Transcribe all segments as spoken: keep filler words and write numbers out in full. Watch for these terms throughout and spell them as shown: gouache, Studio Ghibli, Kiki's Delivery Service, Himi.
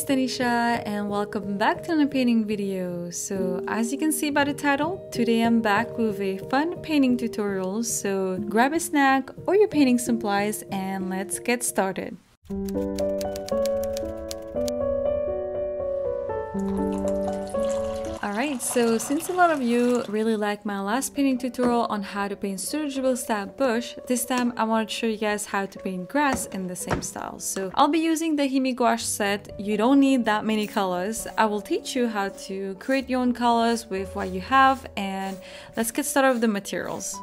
guys, Tanisha, and welcome back to another painting video. So as you can see by the title, today I'm back with a fun painting tutorial. So grab a snack or your painting supplies and let's get started. Alright, so since a lot of you really liked my last painting tutorial on how to paint Studio Ghibli style bush, this time I want to show you guys how to paint grass in the same style. So I'll be using the Himi gouache set. You don't need that many colors. I will teach you how to create your own colors with what you have, and let's get started with the materials.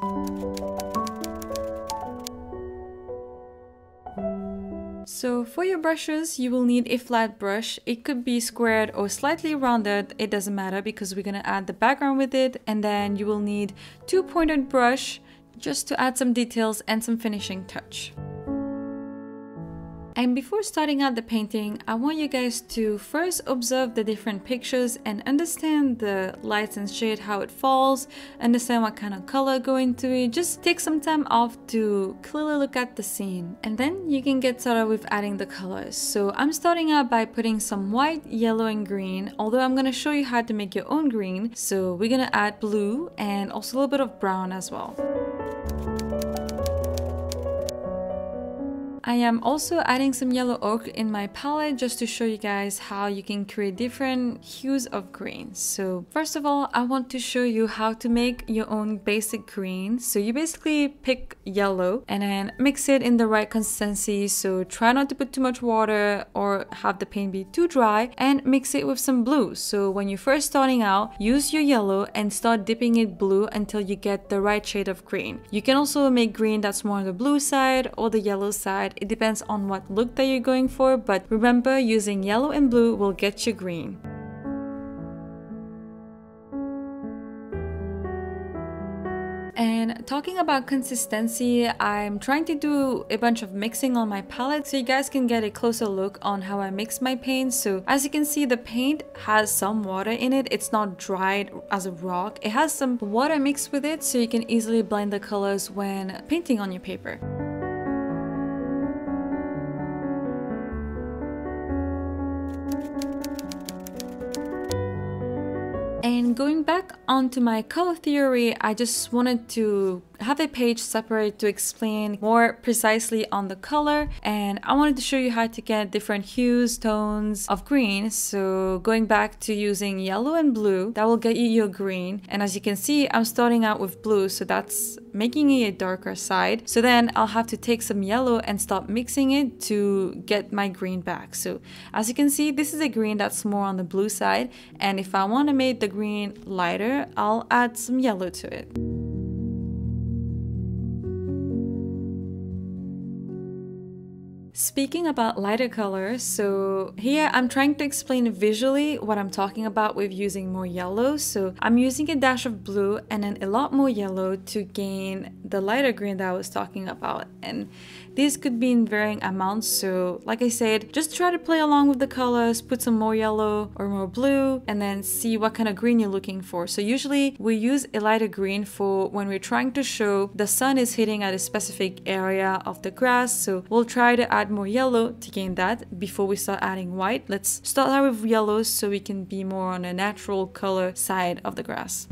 So for your brushes, you will need a flat brush. It could be squared or slightly rounded, it doesn't matter because we're gonna add the background with it. And then you will need two pointed brush just to add some details and some finishing touch. And before starting out the painting, I want you guys to first observe the different pictures and understand the lights and shade, how it falls, understand what kind of color go into it. Just take some time off to clearly look at the scene, and then you can get started with adding the colors. So I'm starting out by putting some white, yellow and green, although I'm gonna show you how to make your own green. So we're gonna add blue and also a little bit of brown as well. I am also adding some yellow ochre in my palette just to show you guys how you can create different hues of green. So first of all, I want to show you how to make your own basic green. So you basically pick yellow and then mix it in the right consistency. So try not to put too much water or have the paint be too dry, and mix it with some blue. So when you're first starting out, use your yellow and start dipping it blue until you get the right shade of green. You can also make green that's more on the blue side or the yellow side. It depends on what look that you're going for, but remember, using yellow and blue will get you green. And talking about consistency, I'm trying to do a bunch of mixing on my palette so you guys can get a closer look on how I mix my paint. So as you can see, the paint has some water in it. It's not dried as a rock. It has some water mixed with it so you can easily blend the colors when painting on your paper. And going back onto my color theory, I just wanted to have a page separate to explain more precisely on the color, and I wanted to show you how to get different hues, tones of green. So going back to using yellow and blue, that will get you your green, and as you can see, I'm starting out with blue, so that's making it a darker side. So then I'll have to take some yellow and start mixing it to get my green back. So as you can see, this is a green that's more on the blue side, and if I want to make the green lighter, I'll add some yellow to it. Speaking about lighter colors, so here I'm trying to explain visually what I'm talking about with using more yellow. So I'm using a dash of blue and then a lot more yellow to gain the lighter green that I was talking about. And these could be in varying amounts. So like I said, just try to play along with the colors, put some more yellow or more blue, and then see what kind of green you're looking for. So usually we use a lighter green for when we're trying to show the sun is hitting at a specific area of the grass. So we'll try to add more yellow to gain that before we start adding white. Let's start out with yellows so we can be more on a natural color side of the grass.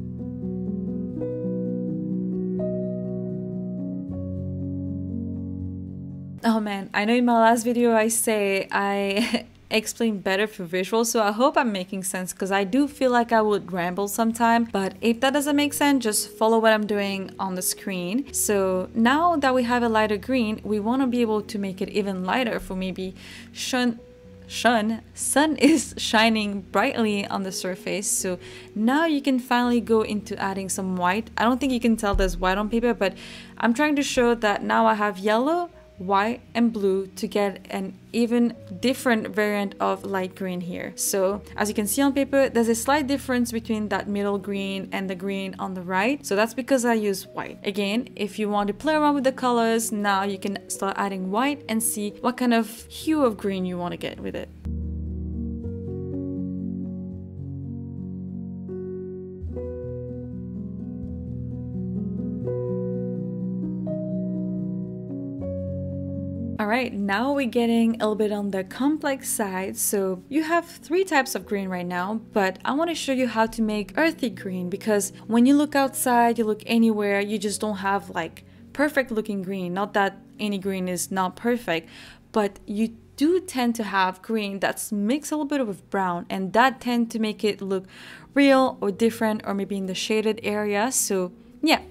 Oh man, I know in my last video I say I explain better for visual, so I hope I'm making sense, because I do feel like I would ramble sometime, but if that doesn't make sense, just follow what I'm doing on the screen. So now that we have a lighter green, we want to be able to make it even lighter for maybe shun shun sun is shining brightly on the surface. So now you can finally go into adding some white. I don't think you can tell there's white on paper, but I'm trying to show that now I have yellow, white and blue to get an even different variant of light green here. So as you can see on paper, there's a slight difference between that middle green and the green on the right. So that's because I use white. Again, if you want to play around with the colors, now you can start adding white and see what kind of hue of green you want to get with it. All right, now we're getting a little bit on the complex side. So you have three types of green right now, but I want to show you how to make earthy green, because when you look outside, you look anywhere, you just don't have like perfect looking green. Not that any green is not perfect, but you do tend to have green that's mixed a little bit with brown, and that tend to make it look real or different, or maybe in the shaded area. So yeah.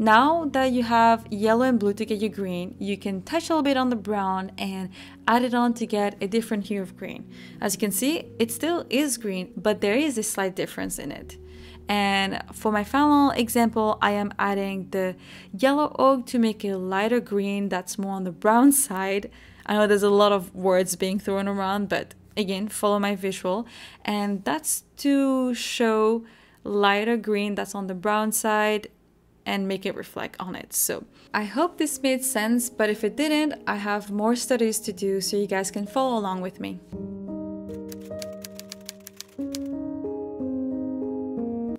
Now that you have yellow and blue to get your green, you can touch a little bit on the brown and add it on to get a different hue of green. As you can see, it still is green, but there is a slight difference in it. And for my final example, I am adding the yellow oak to make a lighter green that's more on the brown side. I know there's a lot of words being thrown around, but again, follow my visual. And that's to show lighter green that's on the brown side and make it reflect on it. So I hope this made sense, but if it didn't, I have more studies to do so you guys can follow along with me.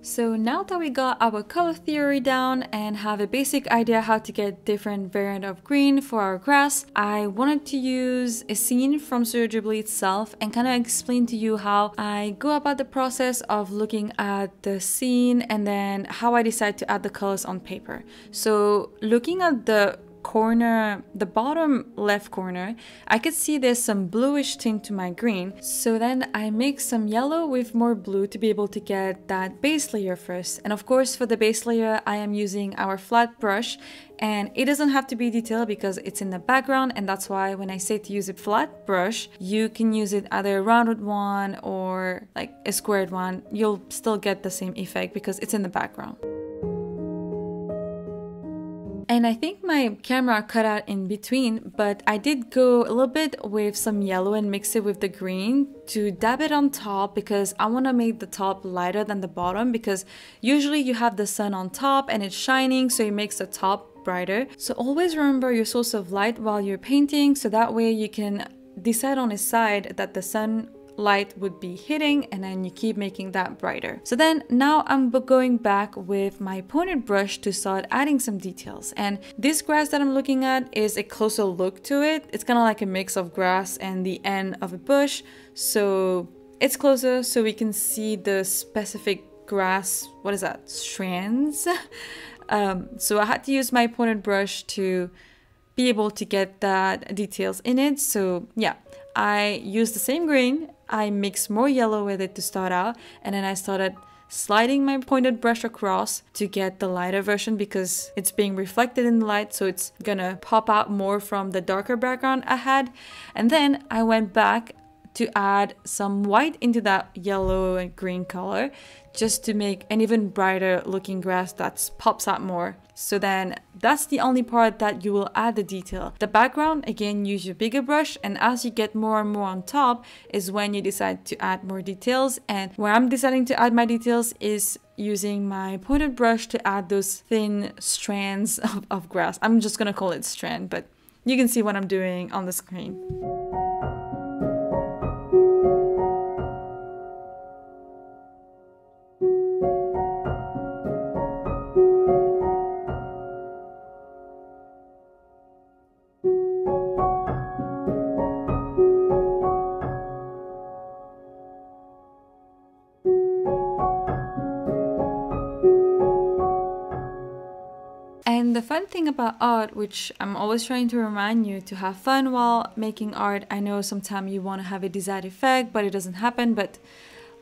So now that we got our color theory down and have a basic idea how to get different variant of green for our grass, I wanted to use a scene from Studio Ghibli itself and kind of explain to you how I go about the process of looking at the scene and then how I decide to add the colors on paper. So looking at the corner, the bottom left corner, I could see there's some bluish tint to my green. So then I mix some yellow with more blue to be able to get that base layer first. And of course, for the base layer, I am using our flat brush, and it doesn't have to be detailed because it's in the background. And that's why when I say to use a flat brush, you can use it either a rounded one or like a squared one. You'll still get the same effect because it's in the background. And I think my camera cut out in between, but I did go a little bit with some yellow and mix it with the green to dab it on top, because I want to make the top lighter than the bottom, because usually you have the sun on top and it's shining, so it makes the top brighter. So always remember your source of light while you're painting, so that way you can decide on a side that the sun light would be hitting, and then you keep making that brighter. So then now I'm going back with my pointed brush to start adding some details. And this grass that I'm looking at is a closer look to it. It's kind of like a mix of grass and the end of a bush. So it's closer so we can see the specific grass, what is that, strands? um, so I had to use my pointed brush to be able to get that details in it. So yeah, I used the same green, I mixed more yellow with it to start out, and then I started sliding my pointed brush across to get the lighter version, because it's being reflected in the light, so it's gonna pop out more from the darker background I had. And then I went back to add some white into that yellow and green color, just to make an even brighter looking grass that pops out more. So then that's the only part that you will add the detail. The background, again, use your bigger brush, and as you get more and more on top is when you decide to add more details. And where I'm deciding to add my details is using my pointed brush to add those thin strands of, of grass. I'm just gonna call it strand, but you can see what I'm doing on the screen. And the fun thing about art, which I'm always trying to remind you to have fun while making art. I know sometimes you want to have a desired effect, but it doesn't happen. But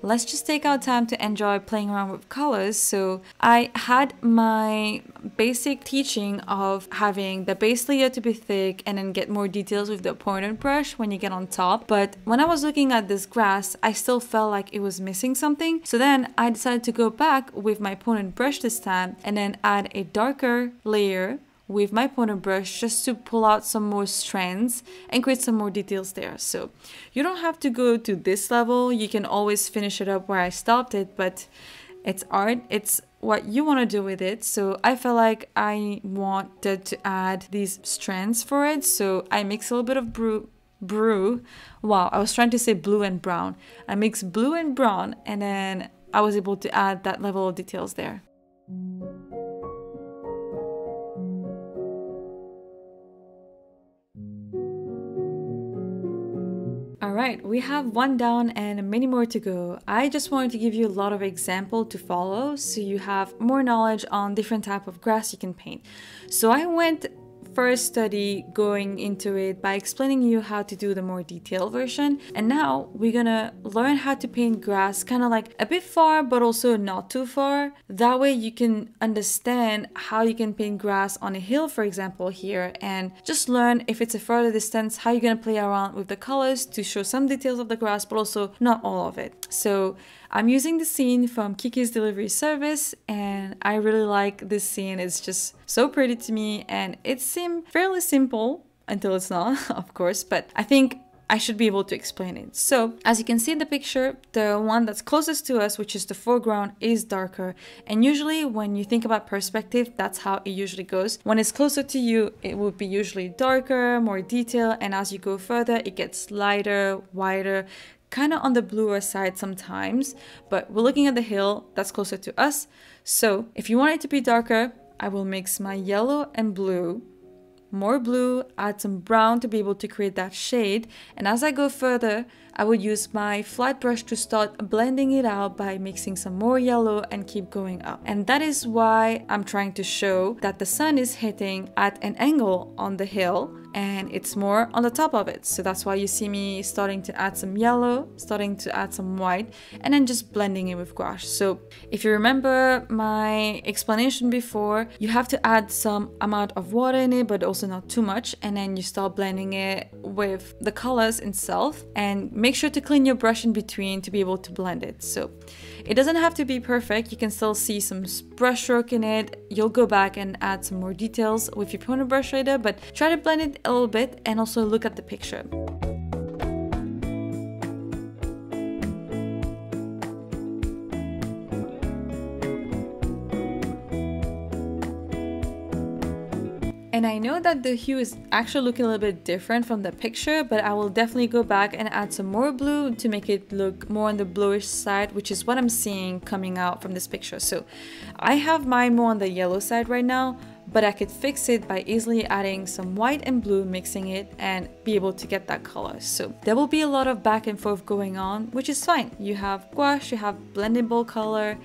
let's just take our time to enjoy playing around with colors. So I had my basic teaching of having the base layer to be thick and then get more details with the pointed brush when you get on top. But when I was looking at this grass, I still felt like it was missing something. So then I decided to go back with my pointed brush this time and then add a darker layer with my pointer brush just to pull out some more strands and create some more details there. So you don't have to go to this level. You can always finish it up where I stopped it, but it's art. It's what you want to do with it. So I felt like I wanted to add these strands for it. So I mix a little bit of brew, brew. Wow, I was trying to say blue and brown. I mixed blue and brown, and then I was able to add that level of details there. Thank you. Alright, we have one down and many more to go. I just wanted to give you a lot of example to follow so you have more knowledge on different type of grass you can paint. So I went first study going into it by explaining you how to do the more detailed version, and now we're gonna learn how to paint grass kind of like a bit far but also not too far. That way you can understand how you can paint grass on a hill, for example, here, and just learn if it's a further distance how you're gonna play around with the colors to show some details of the grass but also not all of it. So I'm using the scene from Kiki's Delivery Service, and I really like this scene. It's just so pretty to me, and it seemed fairly simple until it's not, of course, but I think I should be able to explain it. So as you can see in the picture, the one that's closest to us, which is the foreground, is darker. And usually when you think about perspective, that's how it usually goes. When it's closer to you, it will be usually darker, more detail, and as you go further, it gets lighter, wider, kind of on the bluer side sometimes, but we're looking at the hill that's closer to us. So if you want it to be darker, I will mix my yellow and blue, more blue, add some brown to be able to create that shade. And as I go further, I will use my flat brush to start blending it out by mixing some more yellow and keep going up. And that is why I'm trying to show that the sun is hitting at an angle on the hill and it's more on the top of it. So that's why you see me starting to add some yellow, starting to add some white, and then just blending it with gouache. So if you remember my explanation before, you have to add some amount of water in it, but also not too much. And then you start blending it with the colors itself, and make sure to clean your brush in between to be able to blend it. So it doesn't have to be perfect. You can still see some brush stroke in it. You'll go back and add some more details with your pointer brush later, but try to blend it a little bit and also look at the picture. And I know that the hue is actually looking a little bit different from the picture, but I will definitely go back and add some more blue to make it look more on the bluish side, which is what I'm seeing coming out from this picture. So I have mine more on the yellow side right now, but I could fix it by easily adding some white and blue, mixing it, and be able to get that color. So there will be a lot of back and forth going on, which is fine. You have gouache, you have blendable color.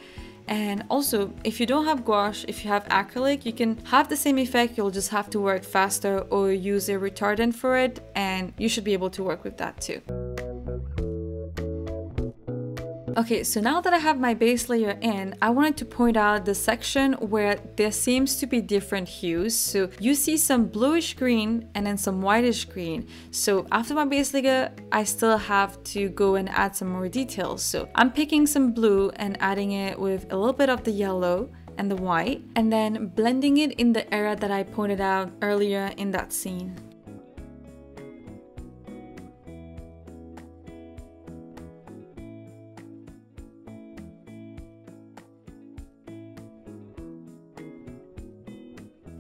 And also, if you don't have gouache, if you have acrylic, you can have the same effect. You'll just have to work faster or use a retardant for it, and you should be able to work with that too. Okay, so now that I have my base layer in, I wanted to point out the section where there seems to be different hues. So you see some bluish green and then some whitish green. So after my base layer, I still have to go and add some more details. So I'm picking some blue and adding it with a little bit of the yellow and the white, and then blending it in the area that I pointed out earlier in that scene.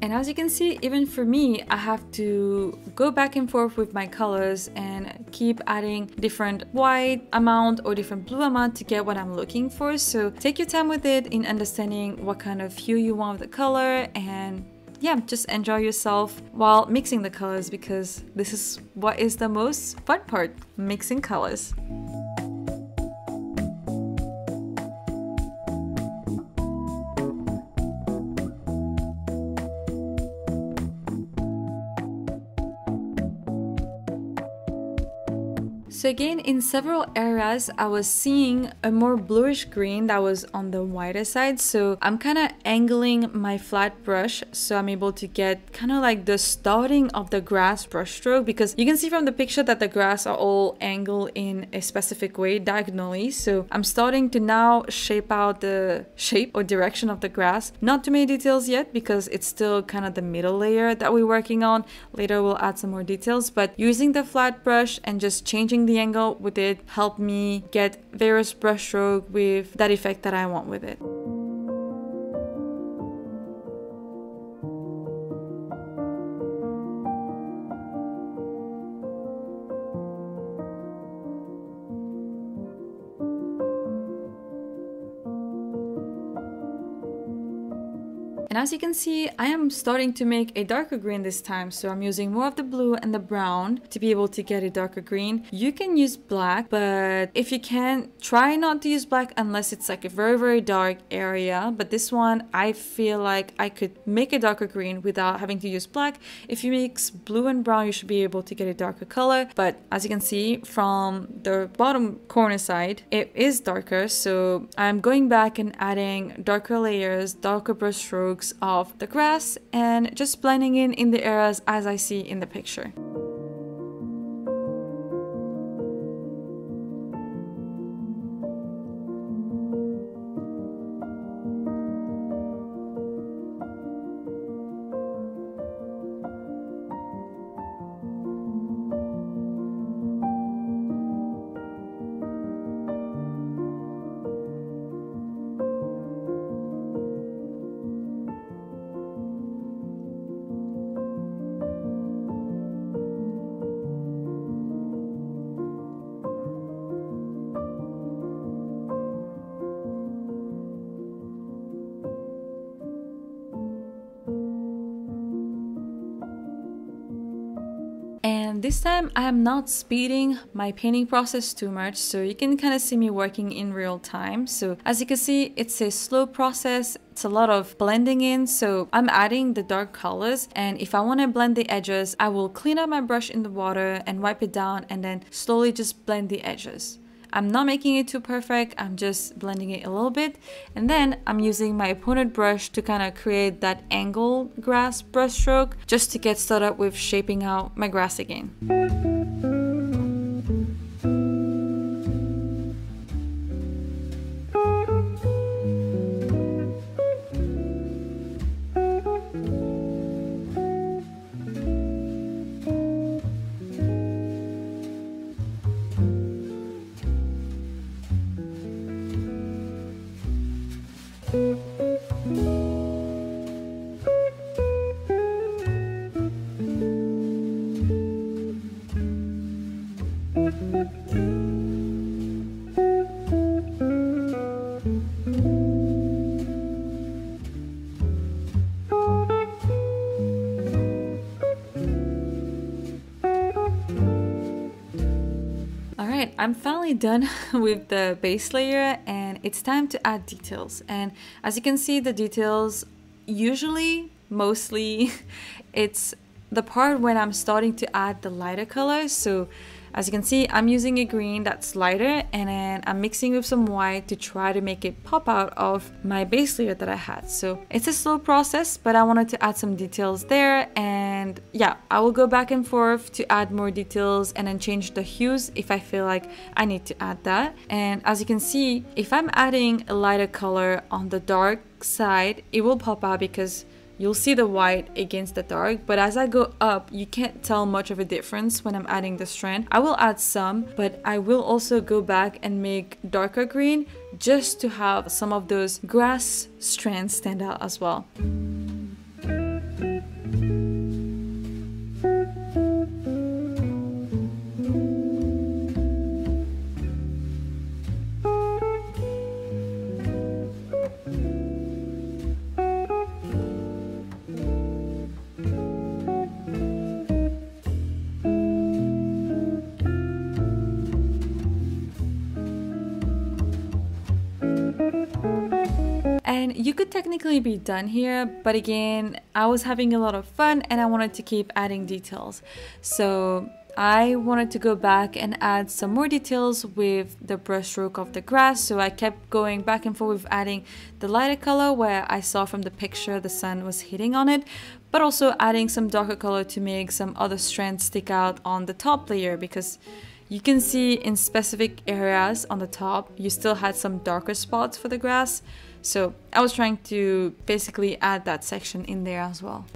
And as you can see, even for me, I have to go back and forth with my colors and keep adding different white amount or different blue amount to get what I'm looking for. So take your time with it in understanding what kind of hue you want with the color, and yeah, just enjoy yourself while mixing the colors, because this is what is the most fun part, mixing colors. So again, in several areas, I was seeing a more bluish green that was on the whiter side. So I'm kind of angling my flat brush so I'm able to get kind of like the starting of the grass brush stroke, because you can see from the picture that the grass are all angled in a specific way diagonally. So I'm starting to now shape out the shape or direction of the grass. Not too many details yet because it's still kind of the middle layer that we're working on. Later we'll add some more details, but using the flat brush and just changing the The angle with it helped me get various brush strokes with that effect that I want with it. And as you can see, I am starting to make a darker green this time, so I'm using more of the blue and the brown to be able to get a darker green. You can use black, but if you can, try not to use black unless it's like a very very dark area. But this one, I feel like I could make a darker green without having to use black. If you mix blue and brown, you should be able to get a darker color, but as you can see from the bottom corner side, it is darker, so I'm going back and adding darker layers, darker brush strokes of the grass, and just blending in in the areas as I see in the picture. And this time I am not speeding my painting process too much, so you can kind of see me working in real time. So as you can see, it's a slow process. It's a lot of blending in, so I'm adding the dark colors, and if I want to blend the edges, I will clean up my brush in the water and wipe it down and then slowly just blend the edges. I'm not making it too perfect, I'm just blending it a little bit, and then I'm using my pointed brush to kind of create that angle grass brushstroke just to get started with shaping out my grass again. I'm finally done with the base layer, and it's time to add details. And as you can see, the details, usually, mostly, it's the part when I'm starting to add the lighter colors. So as you can see, I'm using a green that's lighter, and then I'm mixing with some white to try to make it pop out of my base layer that I had. So it's a slow process, but I wanted to add some details there, and yeah, I will go back and forth to add more details and then change the hues if I feel like I need to add that. And as you can see, if I'm adding a lighter color on the dark side, it will pop out because you'll see the white against the dark, but as I go up, you can't tell much of a difference when I'm adding the strand. I will add some, but I will also go back and make darker green just to have some of those grass strands stand out as well. And you could technically be done here, but again, I was having a lot of fun and I wanted to keep adding details. So I wanted to go back and add some more details with the brushstroke of the grass, so I kept going back and forth with adding the lighter color where I saw from the picture the sun was hitting on it, but also adding some darker color to make some other strands stick out on the top layer, because you can see in specific areas on the top you still had some darker spots for the grass. So I was trying to basically add that section in there as well.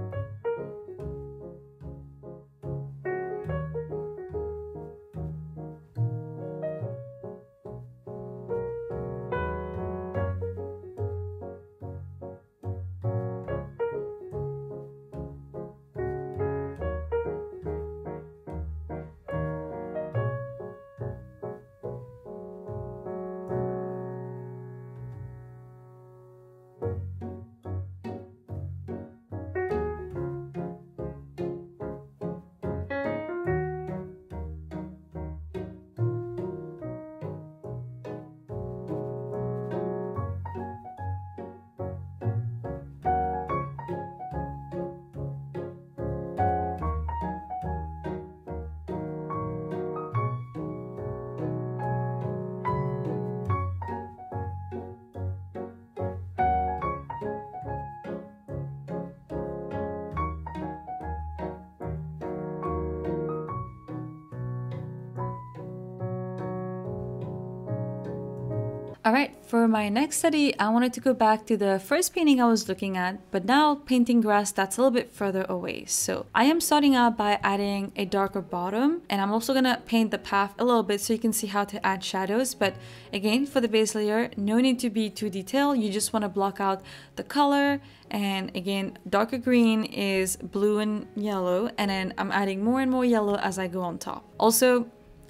Alright, for my next study, I wanted to go back to the first painting I was looking at, but now painting grass, that's a little bit further away. So I am starting out by adding a darker bottom, and I'm also gonna paint the path a little bit so you can see how to add shadows. But again, for the base layer, no need to be too detailed. You just wanna block out the color. And again, darker green is blue and yellow, and then I'm adding more and more yellow as I go on top. Also,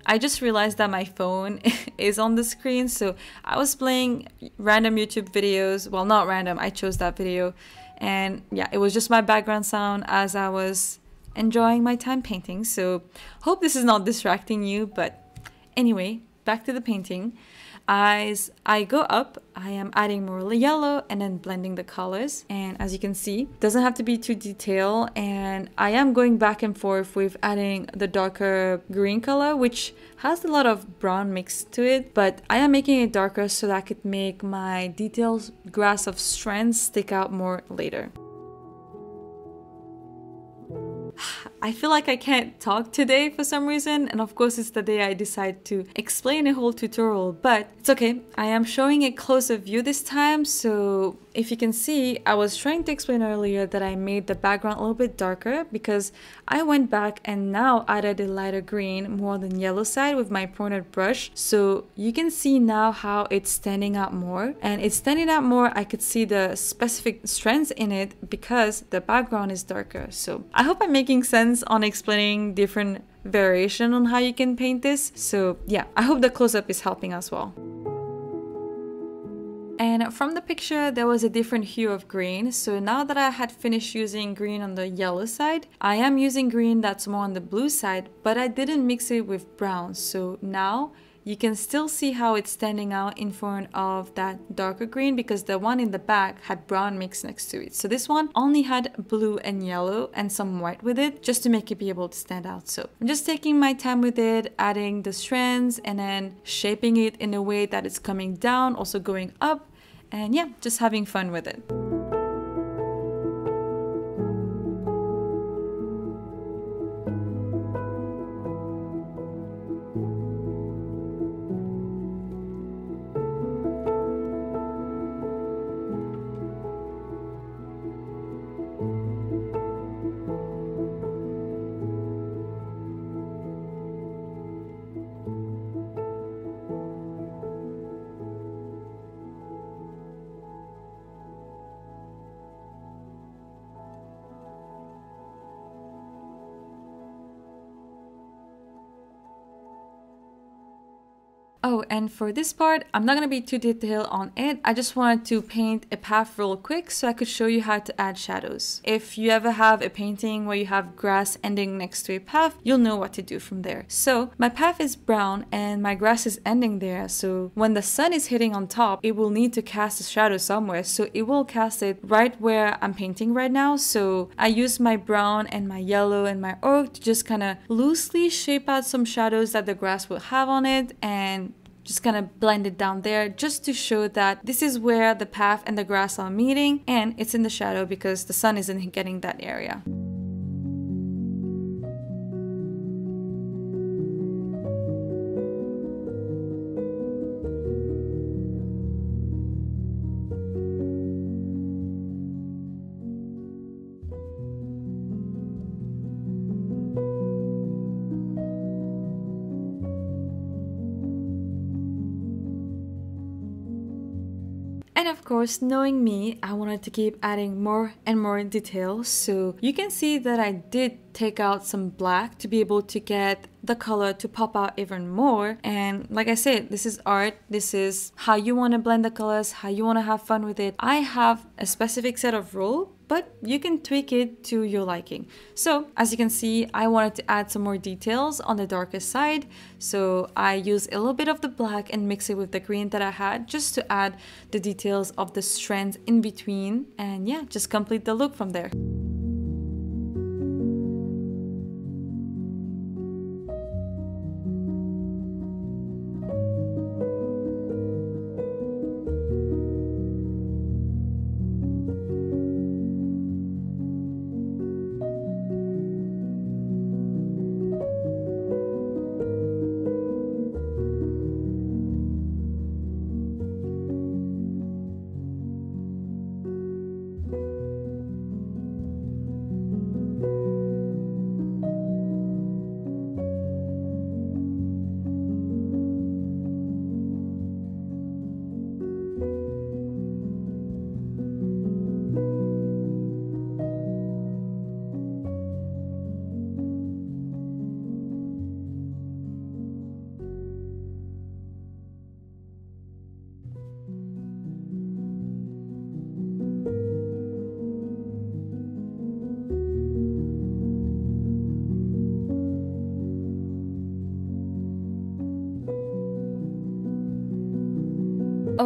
I just realized that my phone is on the screen, so I was playing random YouTube videos. Well, not random, I chose that video. And yeah, it was just my background sound as I was enjoying my time painting. So hope this is not distracting you, but anyway, back to the painting. As I go up, I am adding more yellow and then blending the colors. And as you can see, it doesn't have to be too detailed. And I am going back and forth with adding the darker green color, which has a lot of brown mixed to it. But I am making it darker so that I could make my detailed grass of strands stick out more later. I feel like I can't talk today for some reason, and of course it's the day I decide to explain a whole tutorial, but it's okay. I am showing a closer view this time, so if you can see, I was trying to explain earlier that I made the background a little bit darker because I went back and now added a lighter green, more than yellow side with my pointed brush, so you can see now how it's standing out more, and it's standing out more. I could see the specific strands in it because the background is darker. So I hope I'm making sense on explaining different variation on how you can paint this. So yeah, I hope the close-up is helping as well. And from the picture, there was a different hue of green. So now that I had finished using green on the yellow side, I am using green that's more on the blue side, but I didn't mix it with brown. So now you can still see how it's standing out in front of that darker green because the one in the back had brown mixed next to it. So this one only had blue and yellow and some white with it just to make it be able to stand out. So I'm just taking my time with it, adding the strands and then shaping it in a way that it's coming down, also going up, and yeah, just having fun with it. Oh, and for this part, I'm not going to be too detailed on it. I just wanted to paint a path real quick so I could show you how to add shadows. If you ever have a painting where you have grass ending next to a path, you'll know what to do from there. So my path is brown and my grass is ending there. So when the sun is hitting on top, it will need to cast a shadow somewhere. So it will cast it right where I'm painting right now. So I use my brown and my yellow and my ochre to just kind of loosely shape out some shadows that the grass will have on it, and just kind of blend it down there just to show that this is where the path and the grass are meeting, and it's in the shadow because the sun isn't getting that area. And of course, knowing me, I wanted to keep adding more and more details. So you can see that I did take out some black to be able to get the color to pop out even more. And like I said, this is art. This is how you want to blend the colors, how you want to have fun with it. I have a specific set of rules, but you can tweak it to your liking. So as you can see, I wanted to add some more details on the darker side. So I use a little bit of the black and mix it with the green that I had just to add the details of the strands in between. And yeah, just complete the look from there.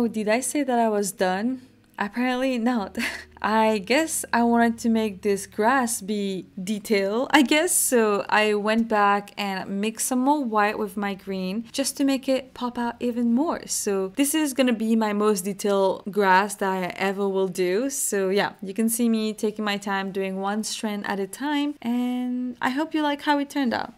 Oh, did I say that I was done? Apparently not. I guess I wanted to make this grass be detailed, I guess, so I went back and mixed some more white with my green just to make it pop out even more. So this is gonna be my most detailed grass that I ever will do. So yeah, you can see me taking my time doing one strand at a time, and I hope you like how it turned out.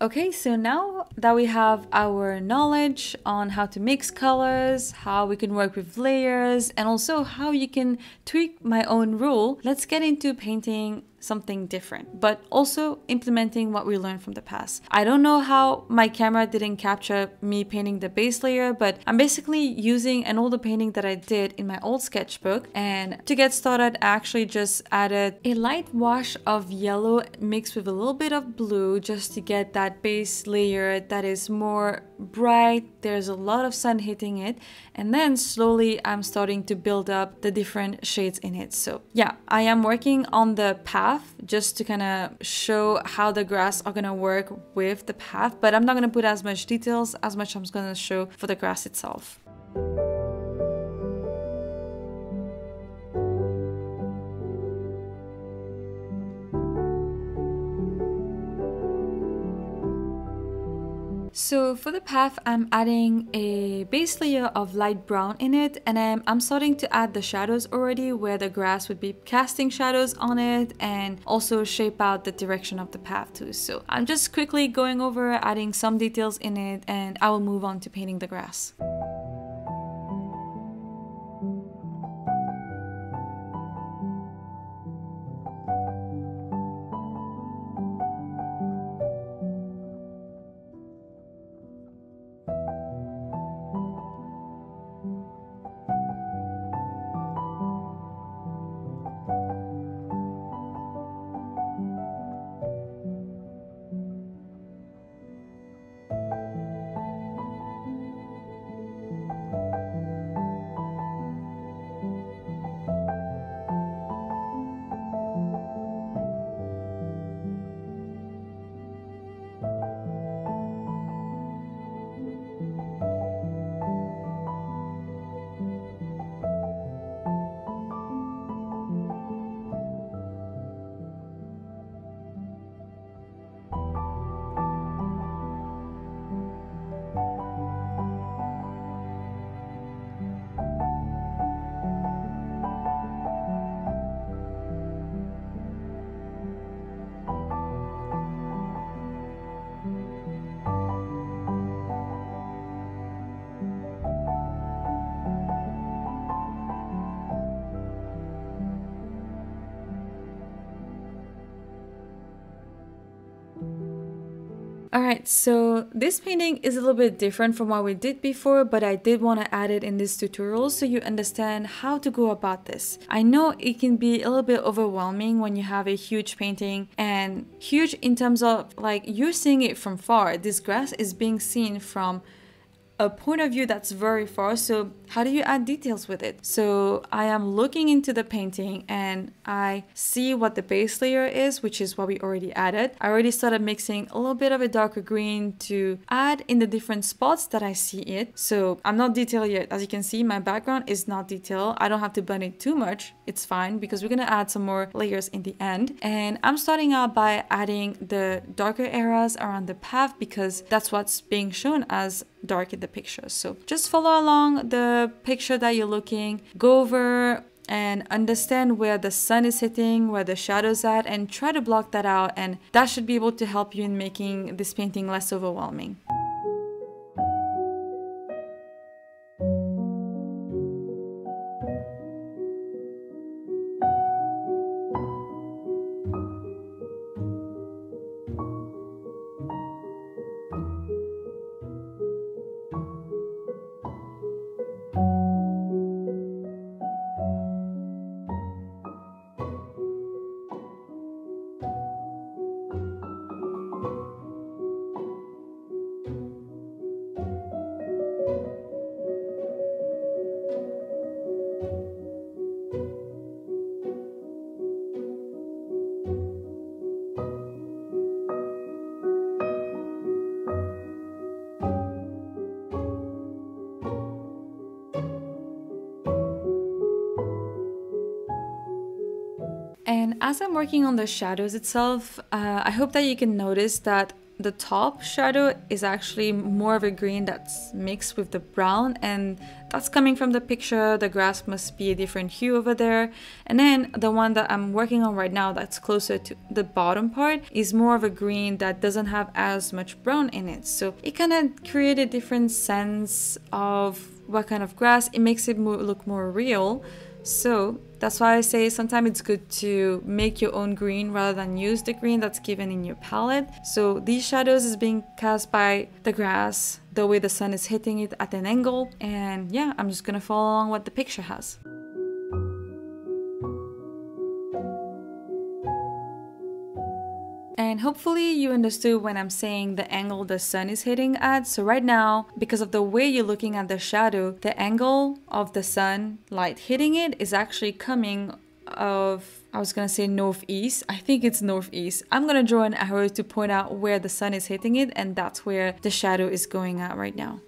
Okay, so now that we have our knowledge on how to mix colors, how we can work with layers, and also how you can tweak my own rule, let's get into painting something different, but also implementing what we learned from the past. I don't know how my camera didn't capture me painting the base layer, but I'm basically using an older painting that I did in my old sketchbook. And to get started, I actually just added a light wash of yellow mixed with a little bit of blue just to get that base layer that is more bright. There's a lot of sun hitting it. And then slowly I'm starting to build up the different shades in it. So yeah, I am working on the path just to kind of show how the grass are going to work with the path, but I'm not going to put as much details as much I'm going to show for the grass itself. So for the path, I'm adding a base layer of light brown in it, and I'm, I'm starting to add the shadows already where the grass would be casting shadows on it and also shape out the direction of the path too. So I'm just quickly going over, adding some details in it, and I will move on to painting the grass. Alright, so this painting is a little bit different from what we did before, but I did want to add it in this tutorial so you understand how to go about this. I know it can be a little bit overwhelming when you have a huge painting, and huge in terms of like you're seeing it from far. This grass is being seen from a point of view that's very far, so how do you add details with it? So I am looking into the painting and I see what the base layer is, which is what we already added. I already started mixing a little bit of a darker green to add in the different spots that I see it. So I'm not detailed yet. As you can see, my background is not detailed. I don't have to blend it too much. It's fine because we're gonna add some more layers in the end. And I'm starting out by adding the darker areas around the path because that's what's being shown as dark in the picture. So just follow along the picture that you're looking, go over and understand where the sun is hitting, where the shadows at, and try to block that out, and that should be able to help you in making this painting less overwhelming. as I'm working on the shadows itself, uh, I hope that you can notice that the top shadow is actually more of a green that's mixed with the brown, and that's coming from the picture. The grass must be a different hue over there. And then the one that I'm working on right now that's closer to the bottom part is more of a green that doesn't have as much brown in it. So it kind of creates a different sense of what kind of grass. It makes it more, look more real. So that's why I say sometimes it's good to make your own green rather than use the green that's given in your palette. So these shadows is being cast by the grass, the way the sun is hitting it at an angle. And yeah, I'm just gonna follow along what the picture has. And hopefully you understood when I'm saying the angle the sun is hitting at. So right now, because of the way you're looking at the shadow, the angle of the sun light hitting it is actually coming of, I was gonna say northeast. I think it's northeast. I'm gonna draw an arrow to point out where the sun is hitting it, and that's where the shadow is going at right now.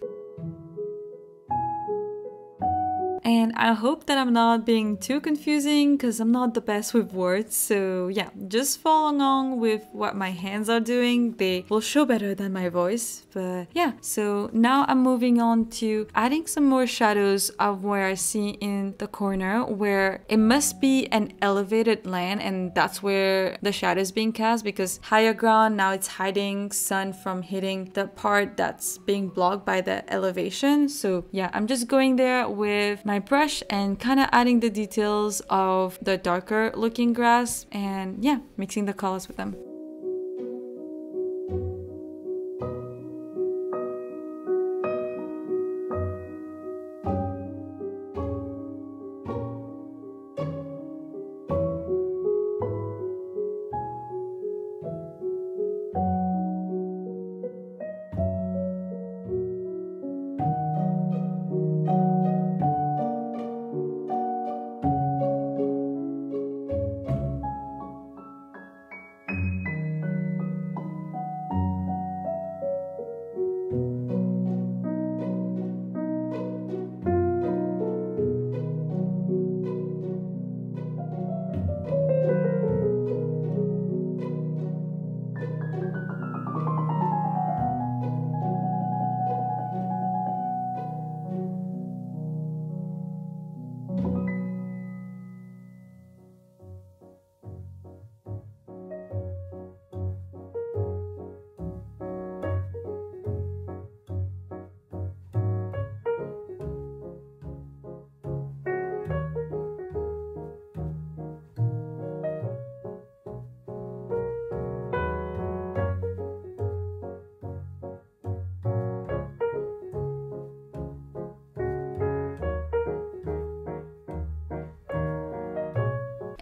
And I hope that I'm not being too confusing, because I'm not the best with words. So yeah, just follow along with what my hands are doing. They will show better than my voice. But yeah, so now I'm moving on to adding some more shadows of where I see in the corner, where it must be an elevated land, and that's where the shadow is being cast, because higher ground, now it's hiding sun from hitting the part that's being blocked by the elevation. So yeah, I'm just going there with my my brush and kind of adding the details of the darker looking grass, and yeah, mixing the colors with them.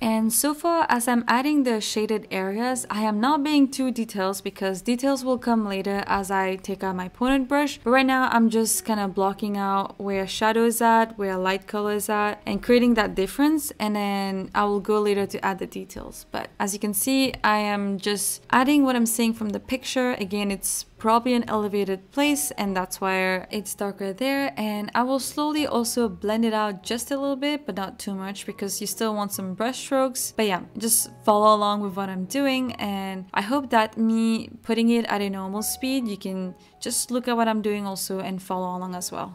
And so far as I'm adding the shaded areas, I am not being too detailed, because details will come later as I take out my pointed brush. But right now I'm just kind of blocking out where shadow is at, where light color is at, and creating that difference. And then I will go later to add the details. But as you can see, I am just adding what I'm seeing from the picture. Again, it's probably an elevated place, and that's why it's darker there. And I will slowly also blend it out just a little bit, but not too much, because you still want some brush strokes. But yeah, just follow along with what I'm doing, and I hope that me putting it at a normal speed, you can just look at what I'm doing also and follow along as well.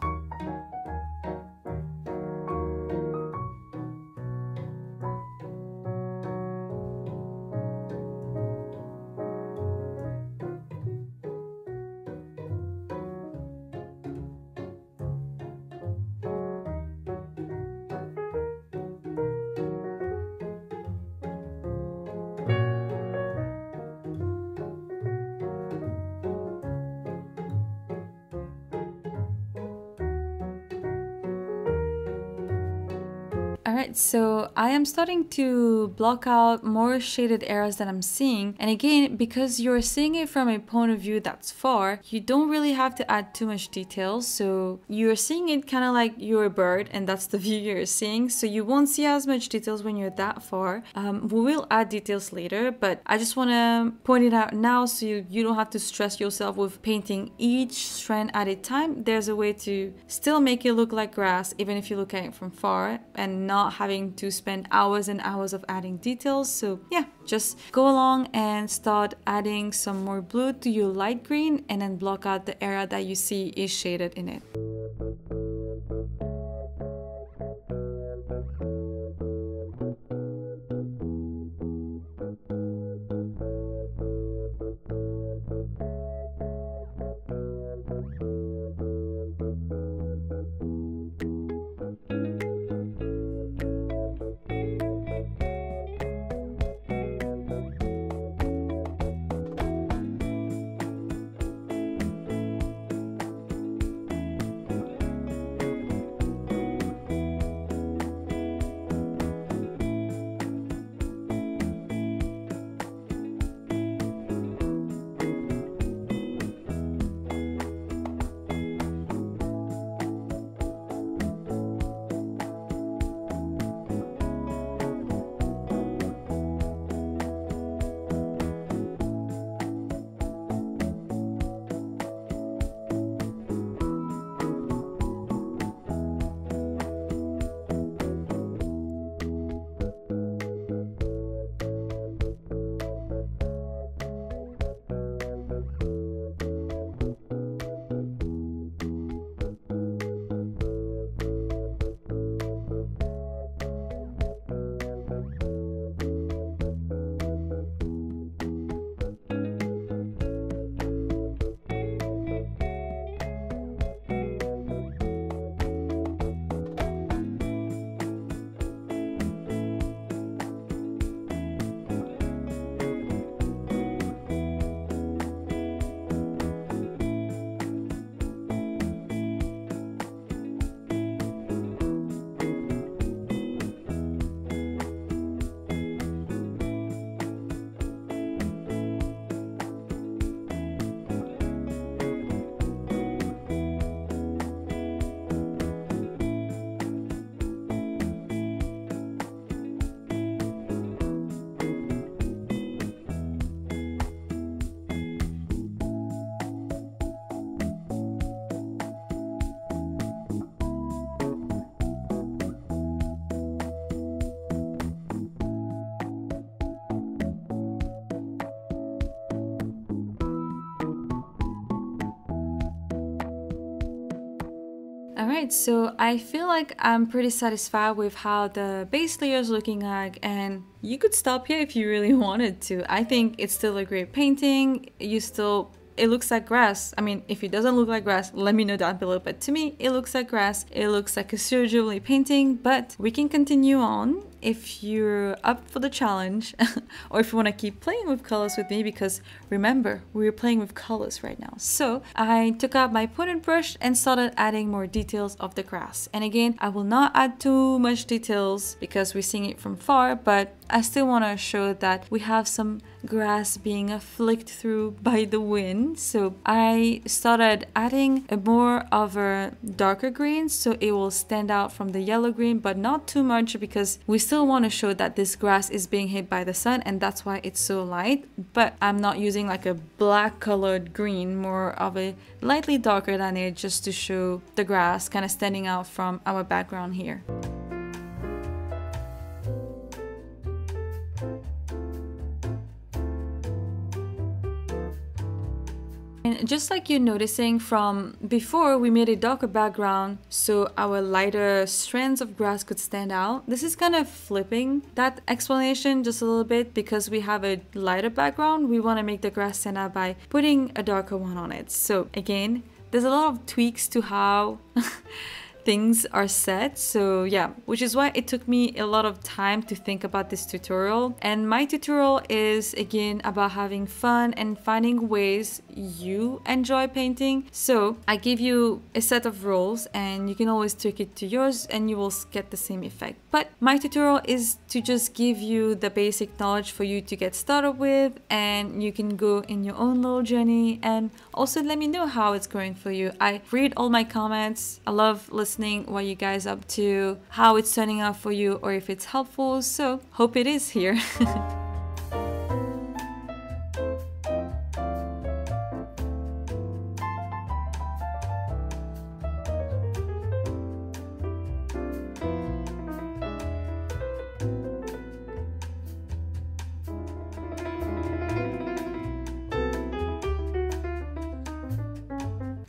Alright, so I am starting to block out more shaded areas that I'm seeing, and again, because you're seeing it from a point of view that's far, you don't really have to add too much detail. So you're seeing it kind of like you're a bird, and that's the view you're seeing, so you won't see as much details when you're that far. Um, we will add details later, but I just want to point it out now so you, you don't have to stress yourself with painting each strand at a time. There's a way to still make it look like grass even if you look at it from far and not not having to spend hours and hours of adding details. So yeah, just go along and start adding some more blue to your light green and then block out the area that you see is shaded in it. Alright, so I feel like I'm pretty satisfied with how the base layer is looking like, and you could stop here if you really wanted to. I think it's still a great painting. You still, it looks like grass. I mean, if it doesn't look like grass, let me know down below, but to me, it looks like grass. It looks like a Studio Ghibli painting, but we can continue on if you're up for the challenge or if you want to keep playing with colors with me, because remember, we're playing with colors right now. So I took out my paint brush and started adding more details of the grass. And again, I will not add too much details because we're seeing it from far, but I still want to show that we have some grass being flicked through by the wind. So I started adding a more of a darker green so it will stand out from the yellow green, but not too much because we still want to show that this grass is being hit by the sun, and that's why it's so light. But I'm not using like a black colored green, more of a lightly darker than it, just to show the grass kind of standing out from our background here. And just like you're noticing from before, we made a darker background so our lighter strands of grass could stand out. This is kind of flipping that explanation just a little bit because we have a lighter background. We want to make the grass stand out by putting a darker one on it. So again, there's a lot of tweaks to how things are set, so yeah, which is why it took me a lot of time to think about this tutorial. And my tutorial is again about having fun and finding ways you enjoy painting. So I give you a set of rules and you can always tweak it to yours and you will get the same effect, but my tutorial is to just give you the basic knowledge for you to get started with, and you can go in your own little journey. And also let me know how it's going for you. I read all my comments. I love listening what you guys up to, how it's turning out for you, or if it's helpful. So hope it is here.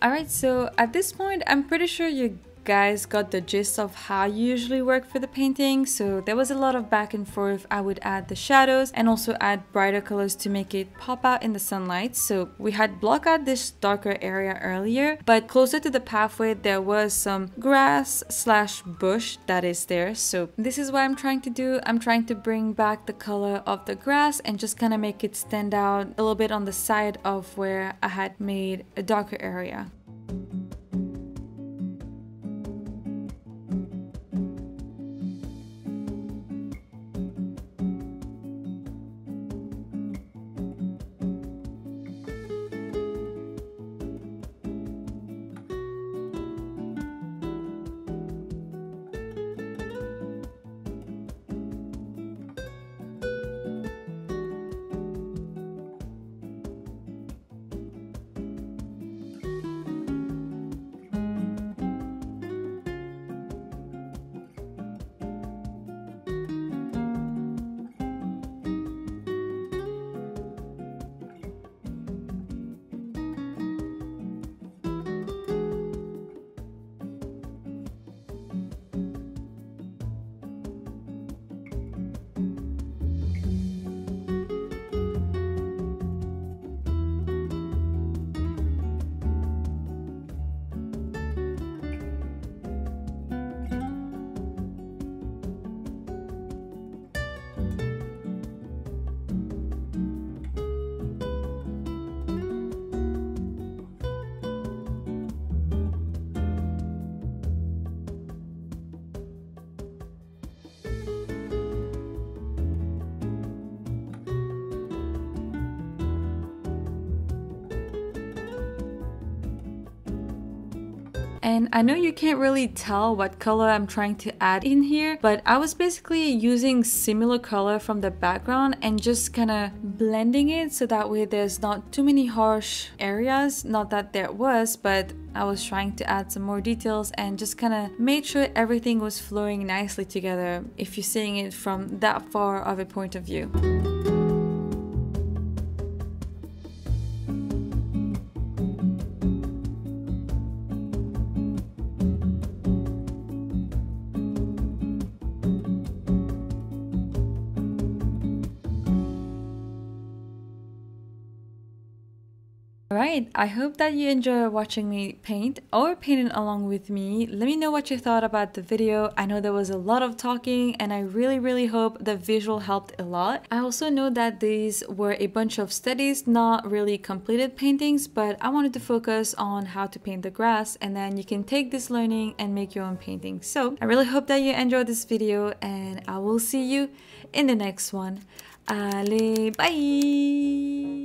Alright, so at this point, I'm pretty sure you guys got the gist of how you usually work for the painting. So there was a lot of back and forth. I would add the shadows and also add brighter colors to make it pop out in the sunlight. So we had blocked out this darker area earlier, but closer to the pathway there was some grass slash bush that is there. So this is what I'm trying to do. I'm trying to bring back the color of the grass and just kind of make it stand out a little bit on the side of where I had made a darker area. And I know you can't really tell what color I'm trying to add in here, but I was basically using similar color from the background and just kind of blending it so that way there's not too many harsh areas. Not that there was, but I was trying to add some more details and just kind of made sure everything was flowing nicely together if you're seeing it from that far of a point of view. Alright, I hope that you enjoy watching me paint or painting along with me. Let me know what you thought about the video. I know there was a lot of talking and I really really hope the visual helped a lot. I also know that these were a bunch of studies, not really completed paintings, but I wanted to focus on how to paint the grass, and then you can take this learning and make your own painting. So I really hope that you enjoyed this video and I will see you in the next one. Allez, bye!